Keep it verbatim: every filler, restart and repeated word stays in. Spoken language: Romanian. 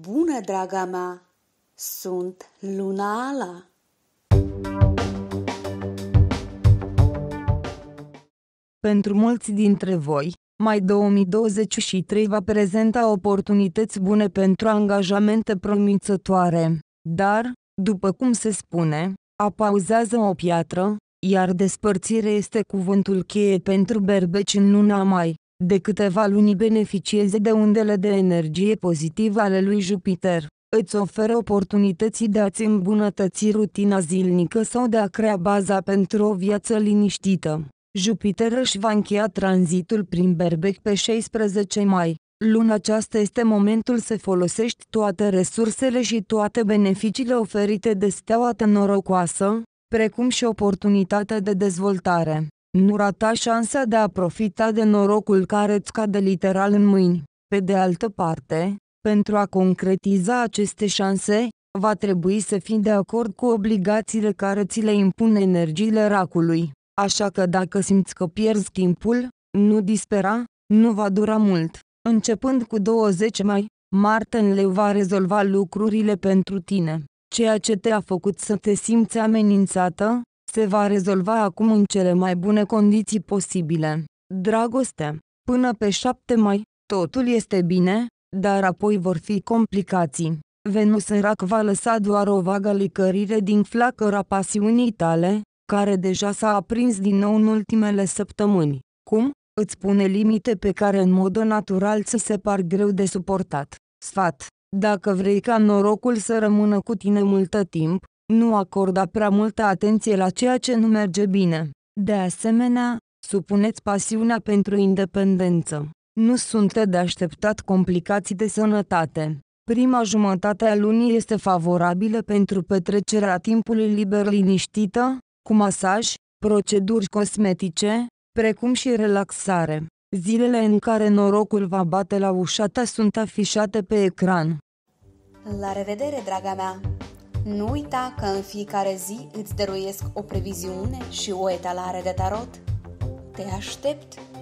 Bună, draga mea! Sunt Luna Ala! Pentru mulți dintre voi, mai două mii douăzeci și trei va prezenta oportunități bune pentru angajamente promițătoare, dar, după cum se spune, apauzează o piatră, iar despărțire este cuvântul cheie pentru berbeci în luna mai. De câteva luni beneficieze de undele de energie pozitivă ale lui Jupiter. Îți oferă oportunității de a-ți îmbunătăți rutina zilnică sau de a crea baza pentru o viață liniștită. Jupiter își va încheia tranzitul prin Berbec pe șaisprezece mai. Luna aceasta este momentul să folosești toate resursele și toate beneficiile oferite de steaua ta norocoasă, precum și oportunitatea de dezvoltare. Nu rata șansa de a profita de norocul care îți cade literal în mâini. Pe de altă parte, pentru a concretiza aceste șanse, va trebui să fii de acord cu obligațiile care ți le impun energiile racului. Așa că dacă simți că pierzi timpul, nu dispera, nu va dura mult. Începând cu douăzeci mai, Marte în Leu va rezolva lucrurile pentru tine. Ceea ce te-a făcut să te simți amenințată, se va rezolva acum în cele mai bune condiții posibile. Dragoste. Până pe șapte mai, totul este bine, dar apoi vor fi complicații. Venus în Rac va lăsa doar o vagă licărire din flacăra pasiunii tale, care deja s-a aprins din nou în ultimele săptămâni. Cum? Îți pune limite pe care în mod natural ți se par greu de suportat. Sfat. Dacă vrei ca norocul să rămână cu tine multă timp, nu acorda prea multă atenție la ceea ce nu merge bine. De asemenea, supuneți pasiunea pentru independență. Nu sunt de așteptat complicații de sănătate. Prima jumătate a lunii este favorabilă pentru petrecerea timpului liber liniștită, cu masaj, proceduri cosmetice, precum și relaxare. Zilele în care norocul va bate la ușa ta sunt afișate pe ecran. La revedere, draga mea! Nu uita că în fiecare zi îți dăruiesc o previziune și o etalare de tarot. Te aștept!